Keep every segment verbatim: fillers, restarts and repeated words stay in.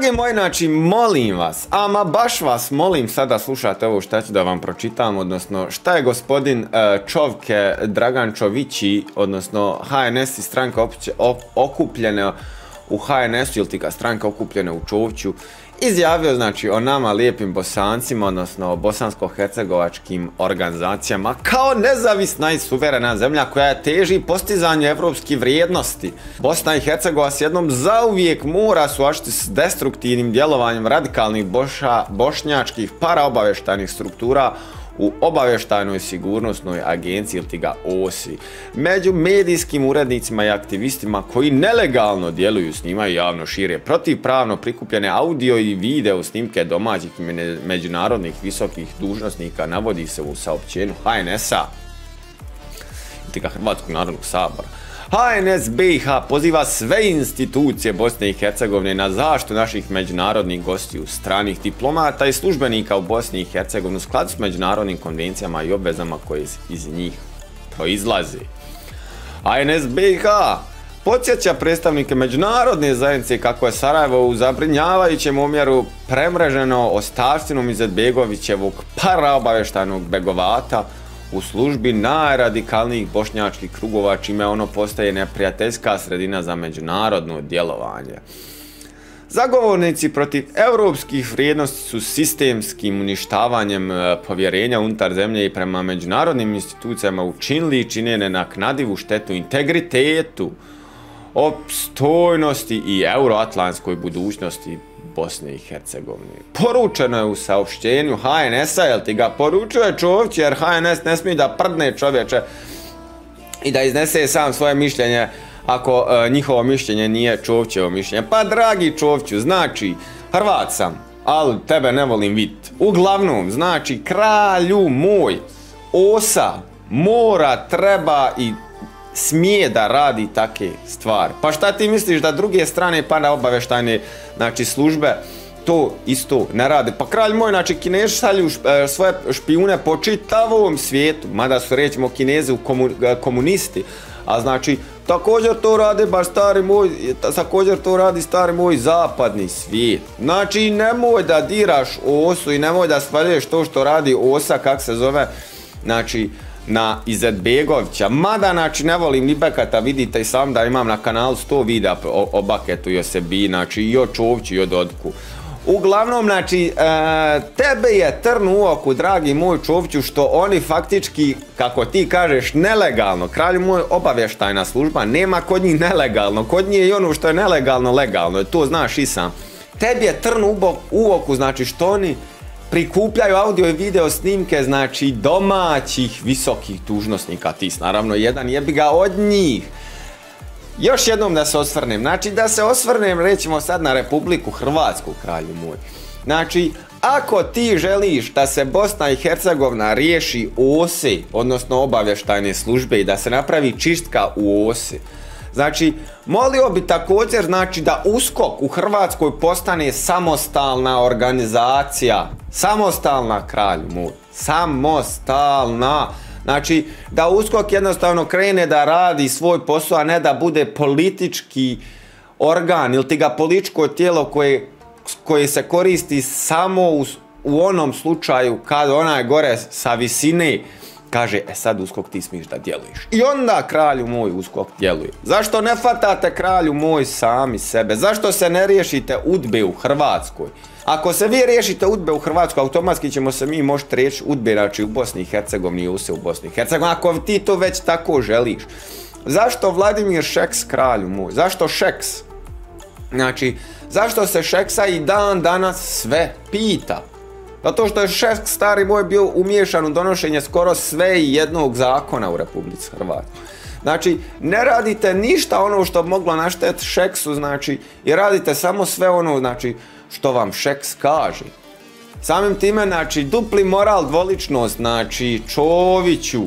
Drage moje, znači, molim vas, ama baš vas molim, sada slušate ovo šta ću da vam pročitam, odnosno šta je gospodin Čovke Dragan Čovići, odnosno H N S i stranka okupljene u H N S-u, ili ti ga stranka okupljene u Čoviću, izjavio, znači, o nama lijepim Bosancima, odnosno bosansko-hercegovačkim organizacijama kao nezavisna i suverena zemlja koja teži postizanju evropskih vrijednosti. Bosna i Hercegova s jednom zauvijek mora suočiti s destruktivnim djelovanjem radikalnih bošnjačkih paraobavještajnih struktura u obavještajnoj sigurnosnoj agenciji ili ti ga O S I, među medijskim urednicima i aktivistima koji nelegalno djeluju, snimaju javno, šire protivpravno prikupljene audio i video snimke domaćih i međunarodnih visokih dužnosnika, navodi se u saopćenju H N S-a ili ti ga Hrvatskog narodnog sabora. H N S B H poziva sve institucije Bosne i Hercegovine na zaštitu naših međunarodnih gostiju, stranih diplomata i službenika u Bosni i Hercegovini u skladu s međunarodnim konvencijama i obvezama koje iz njih proizlaze. H N S B H podsjeća predstavnike međunarodne zajednice kako je Sarajevo u zabrinjavajućem omjeru premreženo ostavštinom Izetbegovićevog paraobavještajnog begovata u službi najradikalnijih bošnjačkih krugova, čime ono postaje neprijateljska sredina za međunarodno djelovanje. Zagovornici protiv evropskih vrijednosti su sistemskim uništavanjem povjerenja unutar zemlje i prema međunarodnim institucijama učinili i čine nenaknadivu štetu integritetu, opstojnosti i euroatlantskoj budućnosti Bosne i Hercegovine. Poručeno je u saopštenju H N S-a, jel ti ga poručuje Čović, jer H N S ne smije da prdne, čovječe, i da iznese sam svoje mišljenje ako njihovo mišljenje nije Čovićevo mišljenje. Pa dragi Čoviću, znači, Hrvat sam, ali tebe ne volim vidit. Uglavnom, znači, kralju moj, O S A mora, treba i smije da radi take stvari. Pa šta ti misliš da druge strane paraobavještajne, znači, službe to isto ne rade? Pa kralj moj, znači, Kinezi šalju svoje špijune po čitavom svijetu, mada su, rećemo, Kinezi komunisti, a znači također to rade baš stari moj, također to radi stari moj zapadni svijet. Znači, nemoj da diraš O S U i nemoj da svaljuješ to što radi O S A, kak se zove, znači, na Izetbegovića. Mada, znači, ne volim ni Beketa, vidite i sam da imam na kanalu sto videa o Baketu i o sebi, znači, i o Čoviću i o Dodku. Uglavnom, znači, tebe je trn u oku, dragi moj Čoviću, što oni faktički, kako ti kažeš, nelegalno, kralju moj, obavještajna služba nema kod njih nelegalno, kod njih je i ono što je nelegalno legalno, to znaš i sam. Tebi je trn u oku, znači, što oni prikupljaju audio i video snimke, znači, domaćih visokih dužnosnika, ti si naravno jedan jebi ga od njih. Još jednom da se osvrnem, znači da se osvrnem, rećemo sad, na Republiku Hrvatsku, kralju moj. Znači, ako ti želiš da se Bosna i Hercegovina riješi O S E, odnosno obavještajne službe, i da se napravi čistka u O S E, znači, molio bi također, znači, da Uskok u Hrvatskoj postane samostalna organizacija. Samostalna, kralju moj. Samostalna. Znači, da Uskok jednostavno krene da radi svoj posao, a ne da bude politički organ ili ti ga političko tijelo koje, koje se koristi samo u, u onom slučaju kad ona je gore sa visine kaže, e sad Uskok ti smiješ da djeluješ. I onda, kralju moj, Uskok djeluje. Zašto ne fatate, kralju moj, sami sebe? Zašto se ne riješite udbe u Hrvatskoj? Ako se vi riješite udbe u Hrvatskoj, automatski ćemo se mi možete riješiti udbe, znači, u Bosni i Hercegovini i U S E u Bosni i Hercegovini, ako ti to već tako želiš. Zašto Vladimir Šeks, kralju moj? Zašto Šeks? Znači, zašto se Šeksa i dan danas sve pita? Zato što je Šeks, stari moj, bio umiješan u donošenje skoro sve i jednog zakona u Republici Hrvatskoj. Znači, ne radite ništa ono što moglo naštetiti Šeksu, znači, i radite samo sve ono, znači, što vam Šeks kaže. Samim time, znači, dupli moral, dvoličnost, znači, Čoviću,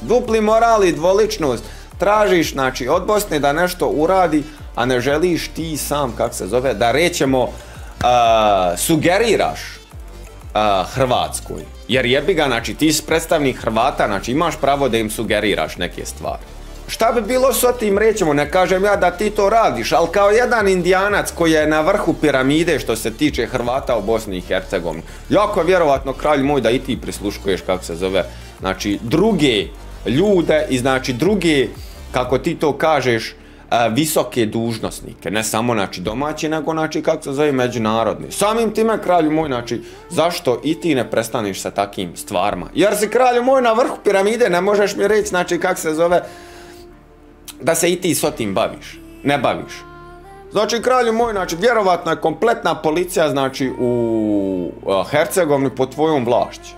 dupli moral i dvoličnost, tražiš, znači, od Bosne da nešto uradi, a ne želiš ti sam, kak se zove, da rećemo, sugeriraš Hrvatskoj. Jer jebi ga, znači, ti si predstavnik Hrvata, znači, imaš pravo da im sugeriraš neke stvari. šta bi bilo s otim rećemo, ne kažem ja da ti to radiš, ali kao jedan Indijanac koji je na vrhu piramide što se tiče Hrvata u Bosni i Hercegovini, jako je vjerovatno, kralj moj, da i ti prisluškuješ, kako se zove, znači druge ljude i znači druge, kako ti to kažeš, visoke dužnosnike, ne samo znači domaći, nego znači kako se zove međunarodni. Samim time, kralju moj, znači zašto i ti ne prestaneš sa takim stvarima, jer si, kralju moj, na vrhu piramide, ne možeš mi reći znači kako se zove da se i ti s otim baviš, ne baviš. Znači, kralju moj, znači vjerovatno je kompletna policija znači u Hercegovini pod tvojom vlašću.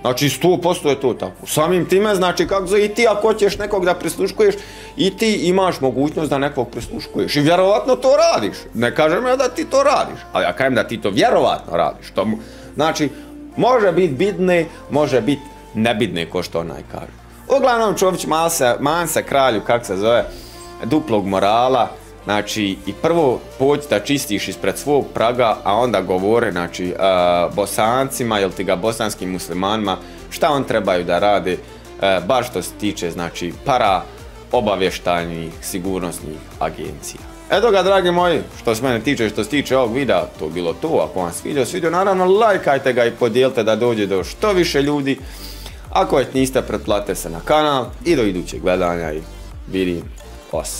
Znači sto posto je to tako. Samim time, znači kako zove, i ti ako ćeš nekog da prisluškuješ, i ti imaš mogućnost da nekog prisluškuješ. I vjerovatno to radiš. Ne kažem ja da ti to radiš, ali ja kažem da ti to vjerovatno radiš. Znači, može biti bitne, može biti nebitne, ko što onaj kaže. Uglavnom, Čović mansa kralju, kako se zove, duplog morala. Znači, i prvo pođi da čistiš ispred svog praga, a onda govore, znači, Bosancima ili ti ga bosanskim muslimanima šta on trebaju da rade, baš što se tiče, znači, para obavještajnih sigurnosnih agencija. Eto ga, dragi moji, što se mene tiče, što se tiče ovog videa, to je bilo to. Ako vam se sviđao sviđao, naravno, lajkajte ga i podijelite da dođe do što više ljudi. Ako već niste, pretplatite se na kanal i do idućeg gledanja i vidim vas.